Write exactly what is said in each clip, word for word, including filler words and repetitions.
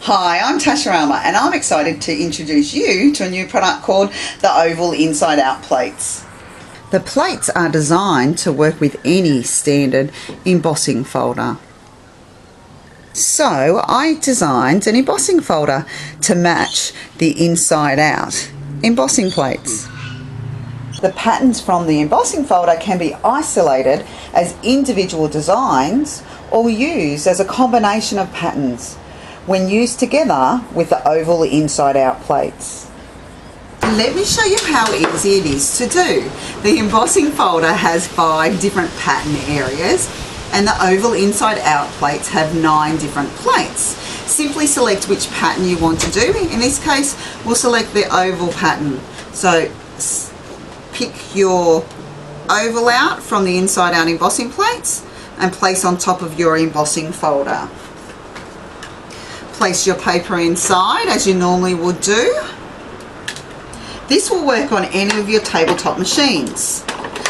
Hi, I'm Tasha Rama and I'm excited to introduce you to a new product called the Oval Inside Out Plates. The plates are designed to work with any standard embossing folder. So I designed an embossing folder to match the inside out embossing plates. The patterns from the embossing folder can be isolated as individual designs or used as a combination of patterns when used together with the oval inside out plates. Let me show you how easy it is to do. The embossing folder has five different pattern areas and the oval inside out plates have nine different plates. Simply select which pattern you want to do. In this case, we'll select the oval pattern. So pick your oval out from the inside out embossing plates and place on top of your embossing folder. Place your paper inside as you normally would do. This will work on any of your tabletop machines.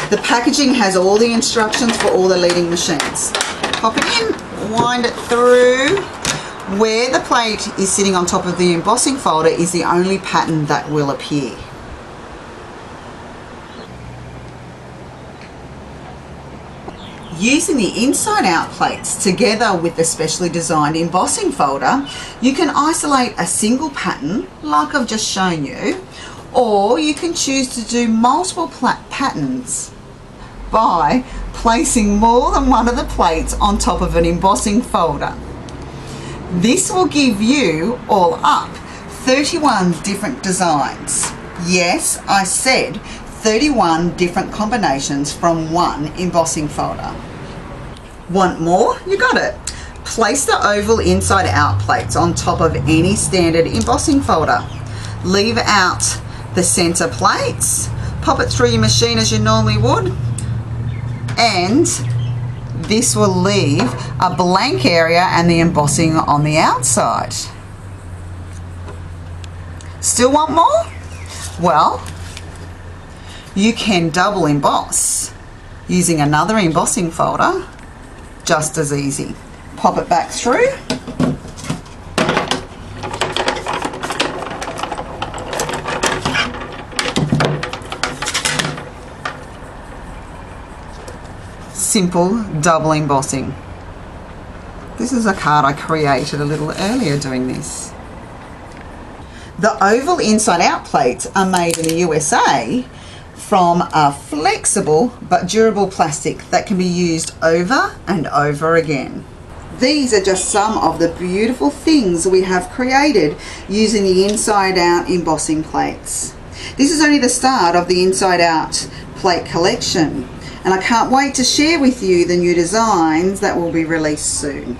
The packaging has all the instructions for all the leading machines. Pop it in, wind it through. Where the plate is sitting on top of the embossing folder is the only pattern that will appear. Using the inside out plates together with the specially designed embossing folder, you can isolate a single pattern like I've just shown you, or you can choose to do multiple patterns by placing more than one of the plates on top of an embossing folder. This will give you all up thirty-one different designs. Yes, I said thirty-one different combinations from one embossing folder. Want more? You got it. Place the oval inside out plates on top of any standard embossing folder. Leave out the center plates. Pop it through your machine as you normally would. And this will leave a blank area and the embossing on the outside. Still want more? Well, you can double emboss using another embossing folder, just as easy. Pop it back through. Simple double embossing. This is a card I created a little earlier doing this. The oval inside out plates are made in the U S A from a flexible but durable plastic that can be used over and over again. These are just some of the beautiful things we have created using the inside out embossing plates. This is only the start of the inside out plate collection, and I can't wait to share with you the new designs that will be released soon.